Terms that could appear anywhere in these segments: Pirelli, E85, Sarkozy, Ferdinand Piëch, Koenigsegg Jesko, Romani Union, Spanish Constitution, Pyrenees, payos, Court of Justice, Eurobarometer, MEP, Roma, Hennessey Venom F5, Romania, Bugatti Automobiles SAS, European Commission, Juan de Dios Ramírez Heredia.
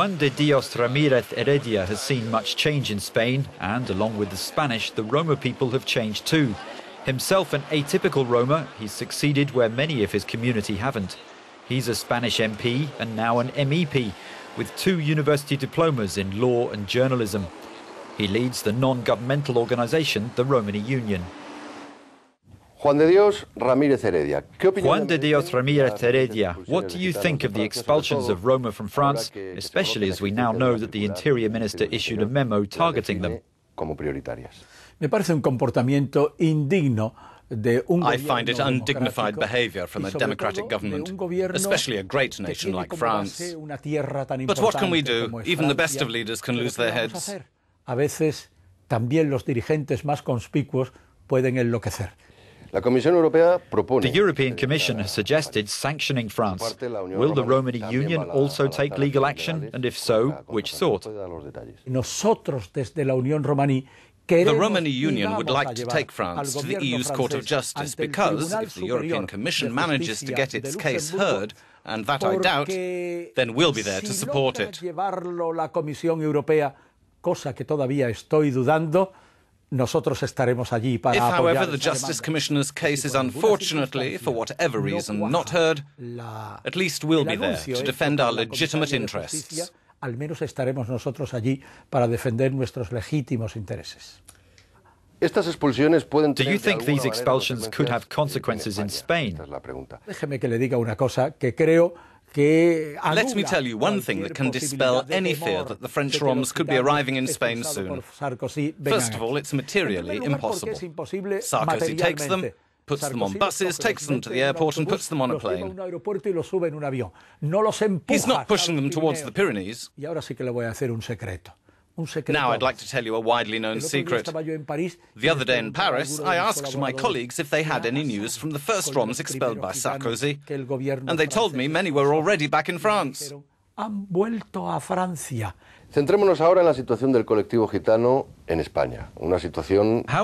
Juan de Dios Ramírez Heredia has seen much change in Spain, and along with the Spanish, the Roma people have changed too. Himself an atypical Roma, he's succeeded where many of his community haven't. He's a Spanish MP and now an MEP, with 2 university diplomas in law and journalism. He leads the non-governmental organisation, the Romani Union. Juan de Dios Ramírez Heredia, what do you think of the expulsions of Roma from France, especially as we now know that the Interior Minister issued a memo targeting them? I find it undignified behaviour from a democratic government, especially a great nation like France. But what can we do? Even the best of leaders can lose their heads. The European Commission has suggested sanctioning France. Will the Romani Union also take legal action, and if so, which sort? The Romani Union would like to take France to the EU's Court of Justice because, if the European Commission manages to get its case heard, and that I doubt, then we'll be there to support it. If, however, the Justice Commissioner's case is unfortunately, for whatever reason, not heard, at least we'll be there to defend our legitimate interests. Do you think these expulsions could have consequences in Spain? Let me tell you one thing that can dispel any fear that the French Roms could be arriving in Spain soon. First of all, it's materially impossible. Sarkozy takes them, puts them on buses, takes them to the airport and puts them on a plane. He's not pushing them towards the Pyrenees. Now I'd like to tell you a widely known secret. The other day in Paris, I asked my colleagues if they had any news from the first Roms expelled by Sarkozy, and they told me many were already back in France. How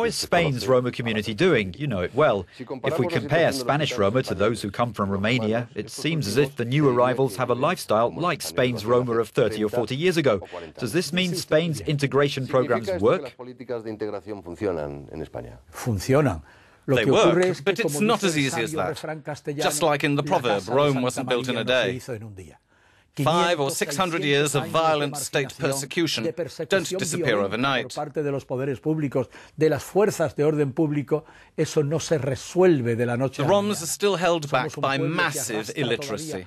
is Spain's Roma community doing? You know it well. If we compare Spanish Roma to those who come from Romania, it seems as if the new arrivals have a lifestyle like Spain's Roma of 30 or 40 years ago. Does this mean Spain's integration programs work? They work, but it's not as easy as that. Just like in the proverb, Rome wasn't built in a day. 500 or 600 years of violent state persecution don't disappear overnight. The Roms are still held back by massive illiteracy.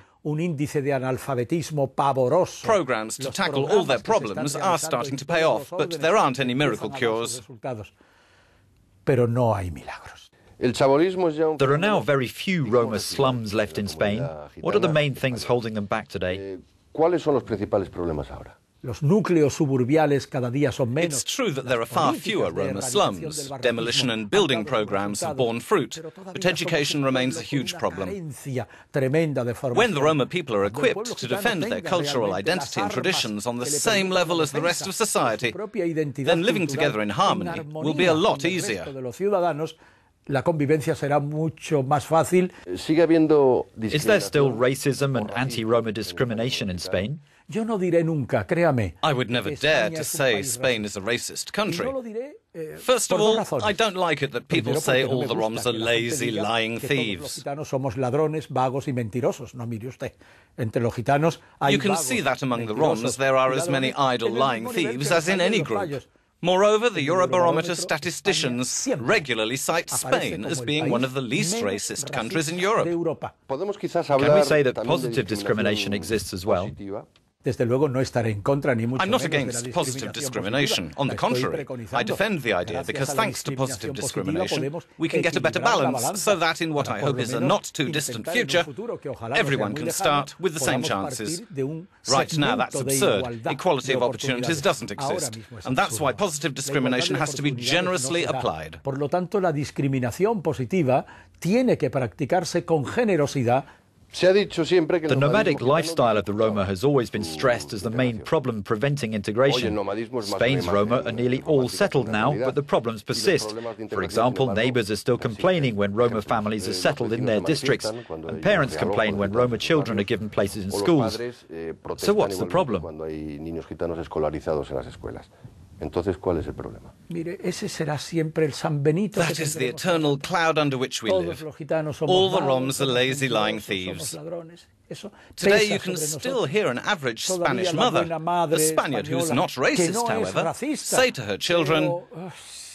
Programs to tackle all their problems are starting to pay off, but there aren't any miracle cures. There are now very few Roma slums left in Spain. What are the main things holding them back today? It's true that there are far fewer Roma slums. Demolition and building programs have borne fruit, but education remains a huge problem. When the Roma people are equipped to defend their cultural identity and traditions on the same level as the rest of society, then living together in harmony will be a lot easier. Is there still racism and anti-Roma discrimination in Spain? I would never dare to say Spain is a racist country. First of all, I don't like it that people say all the Roms are lazy, lying thieves. You can see that among the Roms there are as many idle, lying thieves as in any group. Moreover, the Eurobarometer statisticians regularly cite Spain as being one of the least racist countries in Europe. Can we say that positive discrimination exists as well? I'm not against positive discrimination. On the contrary, I defend the idea because thanks to positive discrimination, we can get a better balance so that in what I hope is a not too distant future, everyone can start with the same chances. Right now, that's absurd. Equality of opportunities doesn't exist. And that's why positive discrimination has to be generously applied. The nomadic lifestyle of the Roma has always been stressed as the main problem preventing integration. Spain's Roma are nearly all settled now, but the problems persist. For example, neighbours are still complaining when Roma families are settled in their districts, and parents complain when Roma children are given places in schools. So what's the problem? That is the eternal cloud under which we live. All the Roms are lazy, lying thieves. Today you can still hear an average Spanish mother, a Spaniard who's not racist, however, say to her children,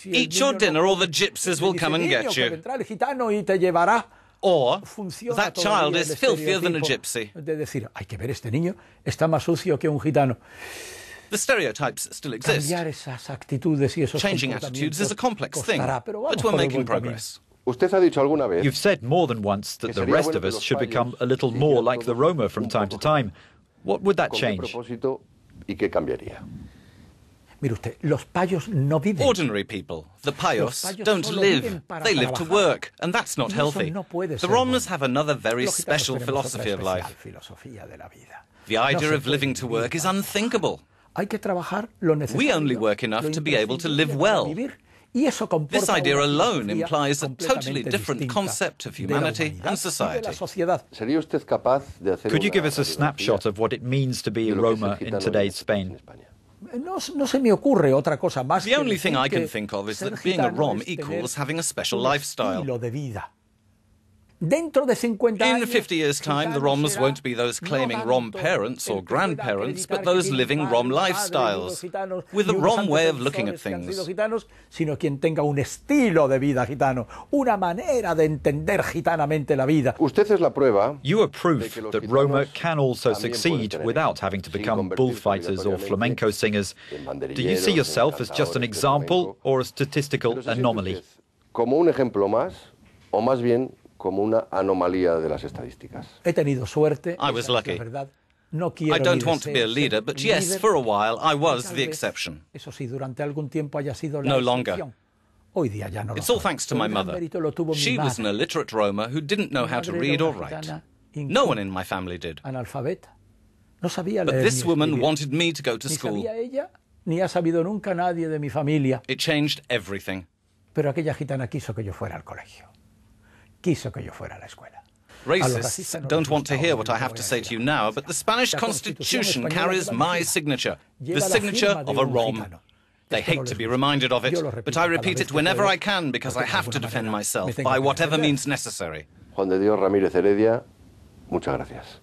"Eat your dinner or the gypsies will come and get you." Or, "That child is filthier than a gypsy." The stereotypes still exist. Changing attitudes is a complex thing, but we're making progress. You've said more than once that the rest of us should become a little more like the Roma from time to time. What would that change? Ordinary people, the payos, don't live. They live to work, and that's not healthy. The Roms have another very special philosophy of life. The idea of living to work is unthinkable. We only work enough to be able to live well. This idea alone implies a totally different concept of humanity and society. Could you give us a snapshot of what it means to be a Roma in today's Spain? The only thing I can think of is that being a Rom equals having a special lifestyle. In 50 years' time, the Roms won't be those claiming Rom parents or grandparents, but those living Rom lifestyles, with a Rom way of looking at things. You are proof that Roma can also succeed without having to become bullfighters or flamenco singers. Do you see yourself as just an example or a statistical anomaly? I was lucky. I don't want to be a leader, but yes, for a while I was the exception. No longer. It's all thanks to my mother. She was an illiterate Roma who didn't know how to read or write. No one in my family did. But this woman wanted me to go to school. It changed everything. Racists don't want to hear what I have to say to you now, but the Spanish Constitution carries my signature, the signature of a Rom. They hate to be reminded of it, but I repeat it whenever I can because I have to defend myself by whatever means necessary. Juan de Dios Ramírez Heredia, muchas gracias.